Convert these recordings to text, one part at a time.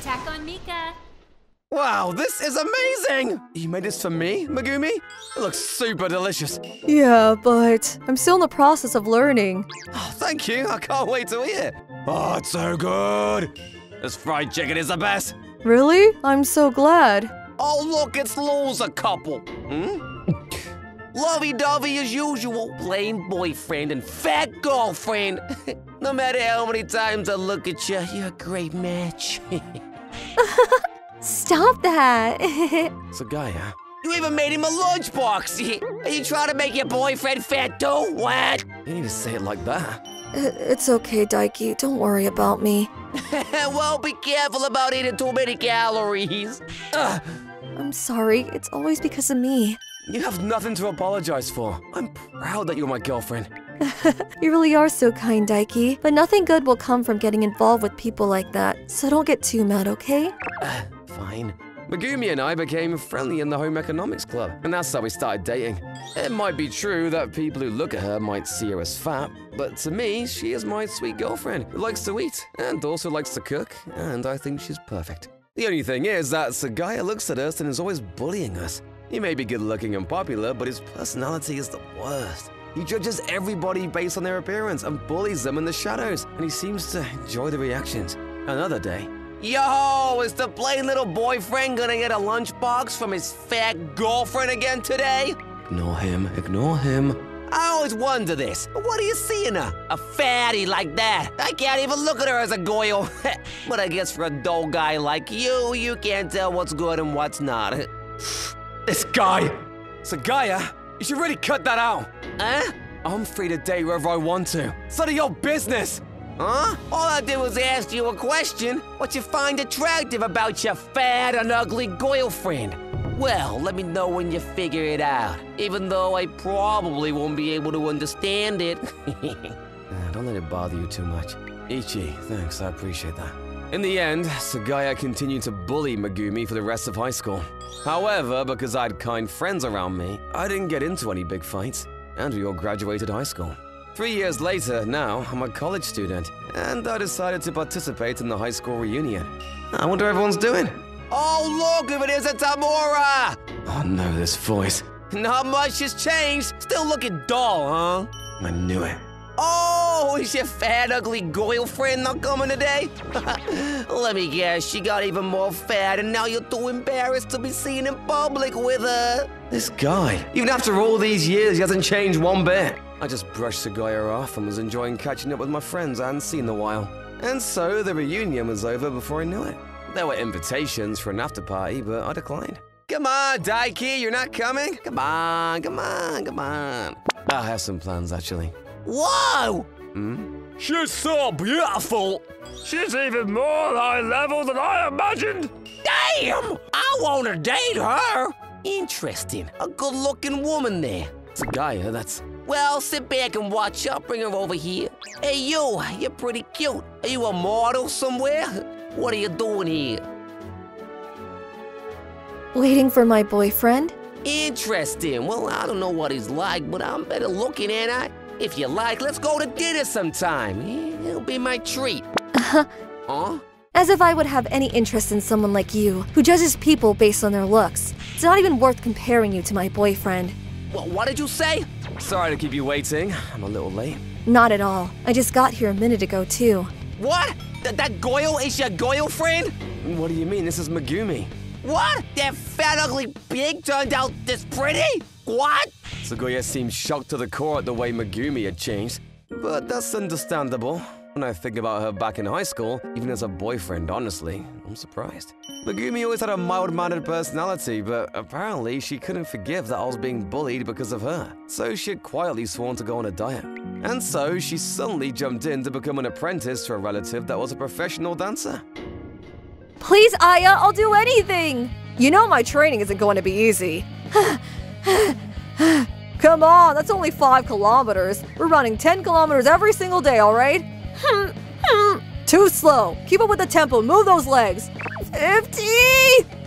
Attack on Mika. Wow, this is amazing! You made this for me, Megumi? It looks super delicious. Yeah, but I'm still in the process of learning. Oh, thank you. I can't wait to eat it. Oh, it's so good. This fried chicken is the best. Really? I'm so glad. Oh, look, it's Lose a couple. Lovey-dovey as usual. Plain boyfriend and fat girlfriend. No matter how many times I look at you, you're a great match. Stop that! It's a guy, huh? You even made him a lunchbox! Are you trying to make your boyfriend fat too? What? You need to say it like that. It's okay, Daiki. Don't worry about me. Well, be careful about eating too many calories. I'm sorry. It's always because of me. You have nothing to apologize for. I'm proud that you're my girlfriend. You really are so kind, Daiki. But nothing good will come from getting involved with people like that. So don't get too mad, okay? Fine. Megumi and I became friendly in the home economics club, and that's how we started dating. It might be true that people who look at her might see her as fat, but to me, she is my sweet girlfriend who likes to eat and also likes to cook, and I think she's perfect. The only thing is that Sagaya looks at us and is always bullying us. He may be good-looking and popular, but his personality is the worst. He judges everybody based on their appearance and bullies them in the shadows, and he seems to enjoy the reactions. Another day. Yo, is the plain little boyfriend gonna get a lunchbox from his fat girlfriend again today? Ignore him, ignore him. I always wonder this. What do you see in her? A fatty like that. I can't even look at her as a goyo. But I guess for a dull guy like you, you can't tell what's good and what's not. This guy! Sagaya, you should really cut that out. Huh? I'm free to date wherever I want to. It's none of your business! Huh? All I did was ask you a question. What you find attractive about your fat and ugly girlfriend? Well, let me know when you figure it out. Even though I probably won't be able to understand it. Don't let it bother you too much. Ichi, thanks, I appreciate that. In the end, Sagaya continued to bully Megumi for the rest of high school. However, because I had kind friends around me, I didn't get into any big fights, and we all graduated high school. 3 years later, now, I'm a college student, and I decided to participate in the high school reunion. I wonder how everyone's doing. Oh, look, if it isn't Tamura! Oh no, this voice. Not much has changed. Still looking dull, huh? I knew it. Oh, is your fat, ugly girlfriend not coming today? Let me guess, she got even more fat, and now you're too embarrassed to be seen in public with her. This guy, even after all these years, he hasn't changed one bit. I just brushed Sagaya off and was enjoying catching up with my friends I hadn't seen in a while. And so the reunion was over before I knew it. There were invitations for an after party, but I declined. Come on, Daiki, you're not coming? Come on, come on, come on. I have some plans, actually. Whoa! She's so beautiful. She's even more high level than I imagined. Damn! I want to date her. Interesting. A good-looking woman there. Sagaya, that's... Well, sit back and watch. I'll bring her over here. Hey, you, you're pretty cute. Are you a model somewhere? What are you doing here? Waiting for my boyfriend? Interesting. Well, I don't know what he's like, but I'm better looking, ain't I? If you like, let's go to dinner sometime. It'll be my treat. As if I would have any interest in someone like you, who judges people based on their looks. It's not even worth comparing you to my boyfriend. What did you say? Sorry to keep you waiting. I'm a little late. Not at all. I just got here a minute ago, too. What? That Goyo is your Goyo friend? What do you mean? This is Megumi. What? That fat, ugly pig turned out this pretty? What? Sagaya seemed shocked to the core at the way Megumi had changed. But that's understandable. When I think about her back in high school, even as a boyfriend, honestly, I'm surprised. Megumi always had a mild-mannered personality, but apparently she couldn't forgive that I was being bullied because of her. So she had quietly sworn to go on a diet. And so she suddenly jumped in to become an apprentice to a relative that was a professional dancer. Please, Aya, I'll do anything! You know my training isn't going to be easy. Come on, that's only 5 kilometers. We're running 10 kilometers every single day, alright? Too slow. Keep up with the tempo. Move those legs. 50!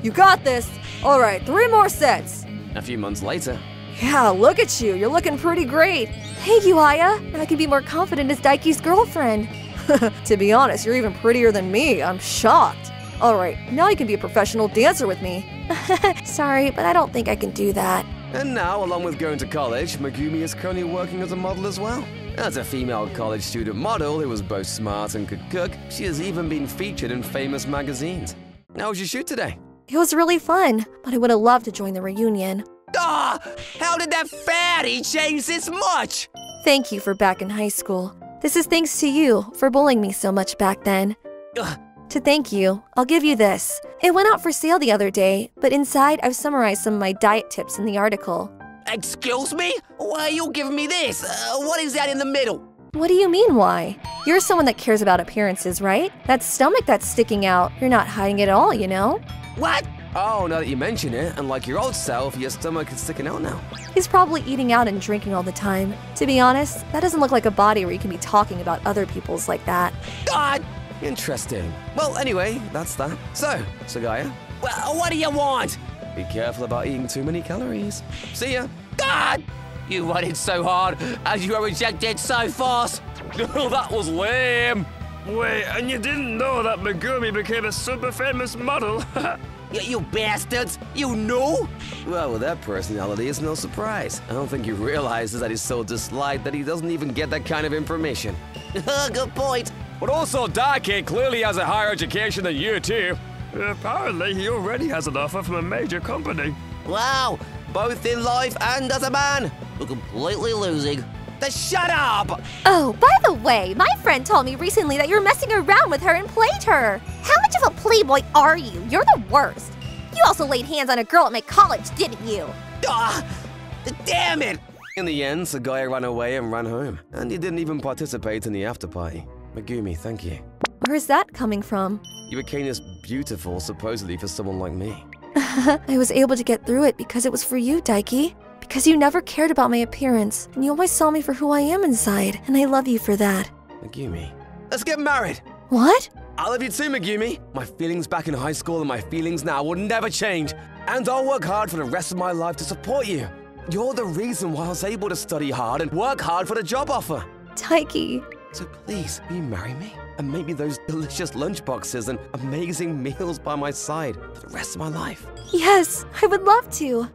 You got this. Alright, 3 more sets. A few months later. Yeah, look at you. You're looking pretty great. Thank you, Aya. I can be more confident as Daiki's girlfriend. To be honest, you're even prettier than me. I'm shocked. Alright, now you can be a professional dancer with me. Sorry, but I don't think I can do that. And now, along with going to college, Megumi is currently working as a model as well. As a female college student model who was both smart and could cook, she has even been featured in famous magazines. How was your shoot today? It was really fun, but I would have loved to join the reunion. Ah! How did that fatty change this much? Thank you for back in high school. This is thanks to you for bullying me so much back then. Ugh. To thank you, I'll give you this. It went out for sale the other day, but inside I've summarized some of my diet tips in the article. Excuse me? Why are you giving me this? What is that in the middle? What do you mean, why? You're someone that cares about appearances, right? That stomach that's sticking out, you're not hiding it all, you know? What? Oh, now that you mention it, unlike your old self, your stomach is sticking out now. He's probably eating out and drinking all the time. To be honest, that doesn't look like a body where you can be talking about other people's like that. God! Interesting. Well, anyway, that's that. So, Sagaya, well, what do you want? Be careful about eating too many calories. See ya. God! You wanted so hard, and you were rejected so fast. Oh, that was lame. Wait, and you didn't know that Megumi became a super famous model? You bastards! You know? Well, with that personality, it's no surprise. I don't think he realizes that he's so disliked that he doesn't even get that kind of information. Good point. But also, Daiki clearly has a higher education than you two. Apparently, he already has an offer from a major company. Wow! Both in life and as a man! We're completely losing. Then shut up! Oh, by the way, my friend told me recently that you're messing around with her and played her. How much of a playboy are you? You're the worst. You also laid hands on a girl at my college, didn't you? Ah! Damn it! In the end, Sagaya ran away and ran home. And he didn't even participate in the after party. Megumi, thank you. Where's that coming from? You became this beautiful, supposedly, for someone like me. I was able to get through it because it was for you, Daiki. Because you never cared about my appearance, and you always saw me for who I am inside, and I love you for that. Megumi. Let's get married! What? I love you too, Megumi. My feelings back in high school and my feelings now will never change. And I'll work hard for the rest of my life to support you. You're the reason why I was able to study hard and work hard for the job offer. Daiki. So please, will you marry me? And make me those delicious lunchboxes and amazing meals by my side for the rest of my life. Yes, I would love to.